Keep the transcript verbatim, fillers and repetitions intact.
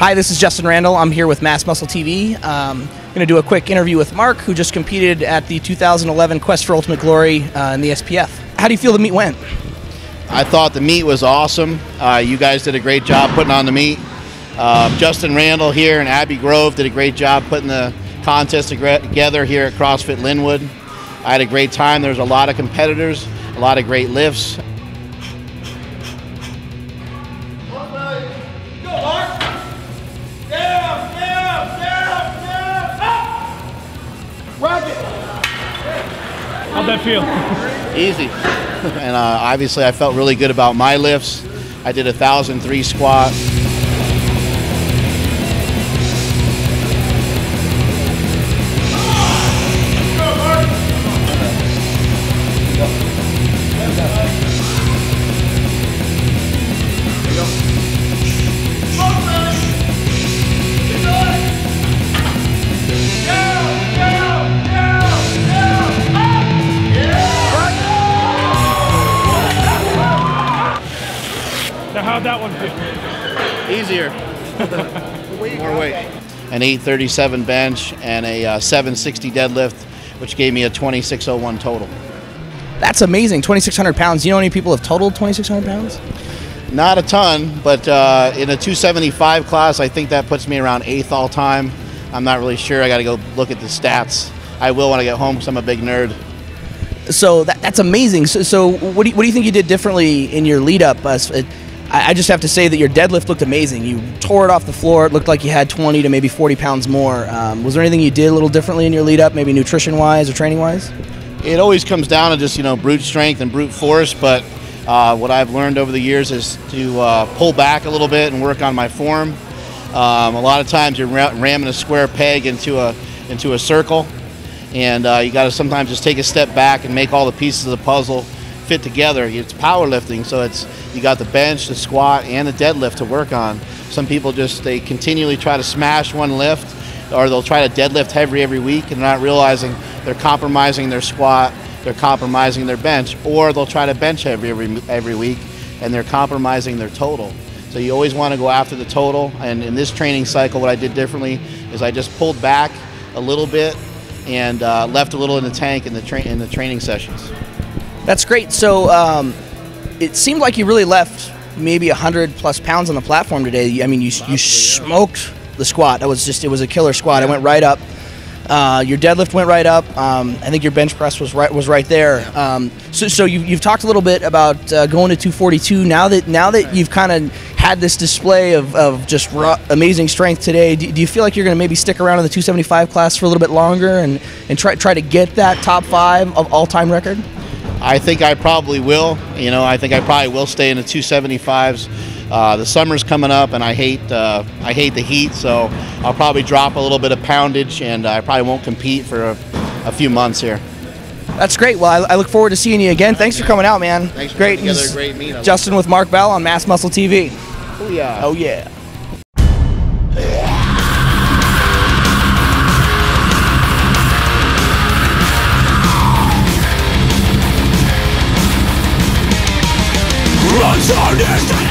Hi, this is Justin Randall. I'm here with Mass Muscle T V. Um, I'm going to do a quick interview with Mark, who just competed at the two thousand eleven Quest for Ultimate Glory uh, in the S P F. How do you feel the meet went? I thought the meet was awesome. Uh, you guys did a great job putting on the meet. Uh, Justin Randall here and Abby Grove did a great job putting the contest together here at CrossFit Linwood. I had a great time. There's a lot of competitors, a lot of great lifts. How'd that feel? Easy. And uh, obviously I felt really good about my lifts. I did a one thousand three squat. Now, how'd that one feel? Easier. More weight. An eight thirty-seven bench and a uh, seven sixty deadlift, which gave me a twenty-six oh one total. That's amazing, twenty-six hundred pounds. Do you know how many people have totaled twenty-six hundred pounds? Not a ton, but uh, in a two seventy-five class, I think that puts me around eighth all time. I'm not really sure. I got to go look at the stats. I will when I get home because I'm a big nerd. So that, that's amazing. So, so what, do you, what do you think you did differently in your lead up? Uh, it, I just have to say that your deadlift looked amazing. You tore it off the floor. It looked like you had twenty to maybe forty pounds more. Um, was there anything you did a little differently in your lead up, maybe nutrition-wise or training-wise? It always comes down to just, you know, brute strength and brute force, but uh, what I've learned over the years is to uh, pull back a little bit and work on my form. Um, a lot of times you're ramming a square peg into a, into a circle, and uh, you got to sometimes just take a step back and make all the pieces of the puzzle fit together. It's powerlifting, so it's you got the bench, the squat, and the deadlift to work on. Some people just they continually try to smash one lift, or they'll try to deadlift heavy every week, and they're not realizing they're compromising their squat, they're compromising their bench, or they'll try to bench heavy every every week, and they're compromising their total. So you always want to go after the total. And in this training cycle, what I did differently is I just pulled back a little bit and uh, left a little in the tank in the train in the training sessions. That's great. So um, it seemed like you really left maybe one hundred plus pounds on the platform today. I mean, you, you smoked the squat. That was just, it was a killer squat. Yeah. It went right up. Uh, your deadlift went right up. Um, I think your bench press was right was right there. Yeah. Um, so so you, you've talked a little bit about uh, going to two forty-two. Now that now that right. you've kind of had this display of, of just raw, amazing strength today, do, do you feel like you're going to maybe stick around in the two seventy-five class for a little bit longer and, and try, try to get that top five of all-time record? I think I probably will. You know, I think I probably will stay in the two seventy-fives. Uh, the summer's coming up, and I hate uh, I hate the heat, so I'll probably drop a little bit of poundage, and I probably won't compete for a, a few months here. That's great. Well, I, I look forward to seeing you again. Thanks for coming out, man. Thanks for great. Putting together a great meet. Justin with Mark Bell on Mass Muscle T V. Oh yeah. Oh yeah. Understand.